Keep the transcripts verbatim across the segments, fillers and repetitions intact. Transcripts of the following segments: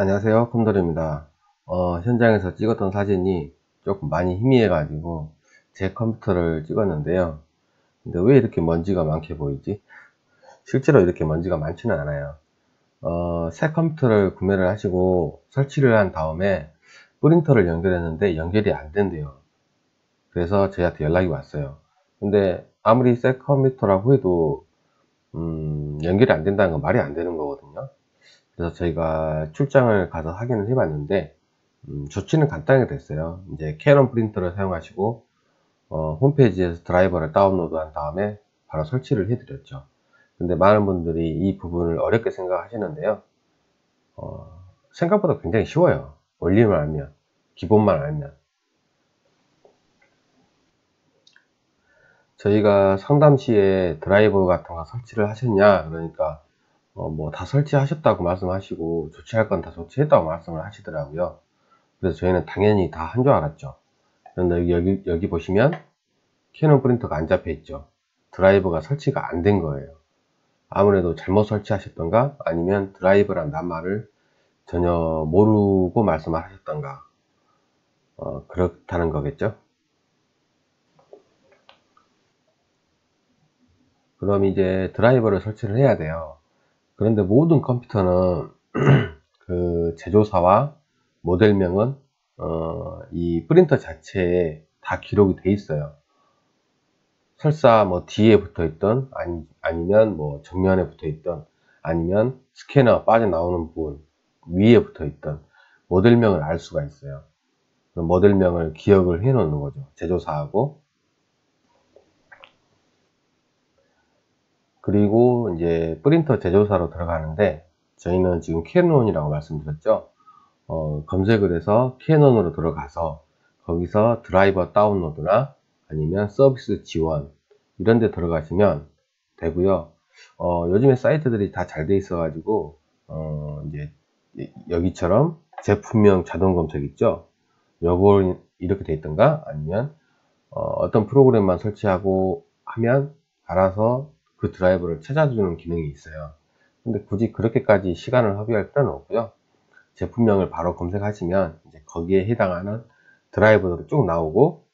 안녕하세요, 컴돌입니다. 어, 현장에서 찍었던 사진이 조금 많이 희미해 가지고 제 컴퓨터를 찍었는데요. 근데 왜 이렇게 먼지가 많게 보이지? 실제로 이렇게 먼지가 많지는 않아요. 어, 새 컴퓨터를 구매를 하시고 설치를 한 다음에 프린터를 연결했는데 연결이 안 된대요. 그래서 저희한테 연락이 왔어요. 근데 아무리 새 컴퓨터라고 해도 음, 연결이 안 된다는 건 말이 안 되는 거거든요. 그래서 저희가 출장을 가서 확인을 해봤는데 음, 조치는 간단하게 됐어요. 이제 캐논 프린터를 사용하시고 어, 홈페이지에서 드라이버를 다운로드한 다음에 바로 설치를 해드렸죠. 근데 많은 분들이 이 부분을 어렵게 생각하시는데요. 어, 생각보다 굉장히 쉬워요. 원리만 알면, 기본만 알면. 저희가 상담 시에 드라이버 같은 거 설치를 하셨냐 그러니까 어, 뭐 다 설치하셨다고 말씀하시고 조치할 건 다 조치했다고 말씀을 하시더라고요. 그래서 저희는 당연히 다 한 줄 알았죠. 그런데 여기, 여기 보시면 캐논 프린터가 안 잡혀 있죠. 드라이버가 설치가 안 된 거예요. 아무래도 잘못 설치하셨던가 아니면 드라이버란 단말을 전혀 모르고 말씀을 하셨던가 어, 그렇다는 거겠죠. 그럼 이제 드라이버를 설치를 해야 돼요. 그런데 모든 컴퓨터는 그 제조사와 모델명은 어, 이 프린터 자체에 다 기록이 돼 있어요. 설사 뭐 뒤에 붙어 있던 아니, 아니면 뭐 정면에 붙어 있던 아니면 스캐너 빠져나오는 부분 위에 붙어 있던 모델명을 알 수가 있어요. 모델명을 기억을 해 놓는 거죠. 제조사하고. 그리고 이제 프린터 제조사로 들어가는데 저희는 지금 캐논이라고 말씀드렸죠. 어, 검색을 해서 캐논으로 들어가서 거기서 드라이버 다운로드나 아니면 서비스 지원 이런 데 들어가시면 되고요. 어, 요즘에 사이트들이 다 잘 돼 있어 가지고 어, 이제 여기처럼 제품명 자동 검색 있죠. 요걸 이렇게 돼 있던가 아니면 어, 어떤 프로그램만 설치하고 하면 알아서 그 드라이버를 찾아주는 기능이 있어요. 근데 굳이 그렇게까지 시간을 허비할 필요는 없고요. 제품명을 바로 검색하시면 이제 거기에 해당하는 드라이버도 쭉 나오고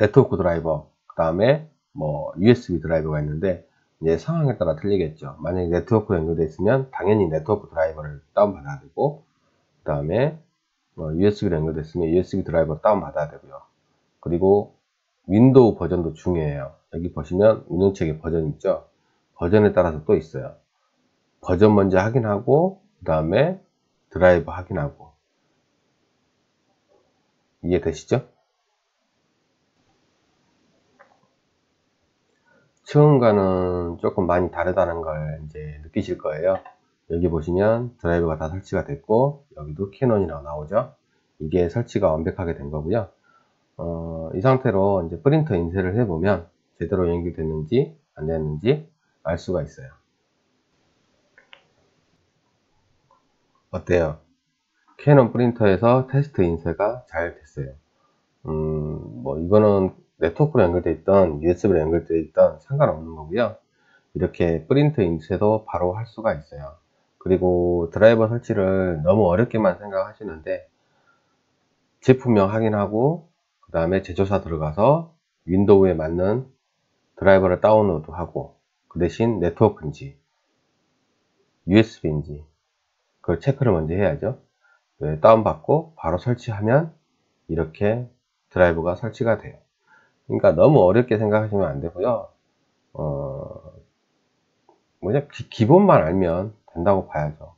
네트워크 드라이버, 그 다음에 뭐 유에스비 드라이버가 있는데 이제 상황에 따라 틀리겠죠. 만약에 네트워크 연결되어 있으면 당연히 네트워크 드라이버를 다운받아야 되고 그 다음에 뭐 유에스비로 연결됐으면 유에스비 드라이버를 다운받아야 되고요. 그리고 윈도우 버전도 중요해요. 여기 보시면 운영체계 버전 있죠. 버전에 따라서 또 있어요. 버전 먼저 확인하고 그 다음에 드라이버 확인하고. 이해되시죠? 처음과는 조금 많이 다르다는 걸 이제 느끼실 거예요. 여기 보시면 드라이버가 다 설치가 됐고 여기도 캐논이라고 나오죠. 이게 설치가 완벽하게 된 거고요. 어, 이 상태로 이제 프린터 인쇄를 해보면 제대로 연결됐는지 안 됐는지 알 수가 있어요. 어때요? 캐논 프린터에서 테스트 인쇄가 잘 됐어요. 음, 뭐 이거는 네트워크로 연결되어 있던 유에스비로 연결되어 있던 상관없는 거고요. 이렇게 프린트 인쇄도 바로 할 수가 있어요. 그리고 드라이버 설치를 너무 어렵게만 생각하시는데 제품명 확인하고 그 다음에 제조사 들어가서 윈도우에 맞는 드라이버를 다운로드하고 그 대신 네트워크인지 유에스비인지 그걸 체크를 먼저 해야죠. 다운받고 바로 설치하면 이렇게 드라이버가 설치가 돼요. 그러니까 너무 어렵게 생각하시면 안 되고요. 어, 뭐냐 기, 기본만 알면 된다고 봐야죠.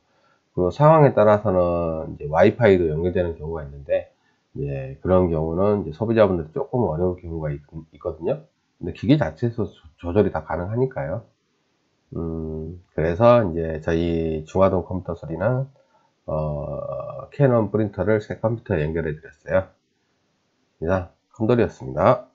그리고 상황에 따라서는 이제 와이파이도 연결되는 경우가 있는데 예, 그런 경우는 이제 소비자분들 조금 어려운 경우가 있, 있거든요. 근데 기계 자체에서 조절이 다 가능하니까요. 음, 그래서 이제 저희 중화동 컴퓨터 수리는 어, 캐논 프린터를 새 컴퓨터에 연결해 드렸어요. 이상 컴돌이었습니다.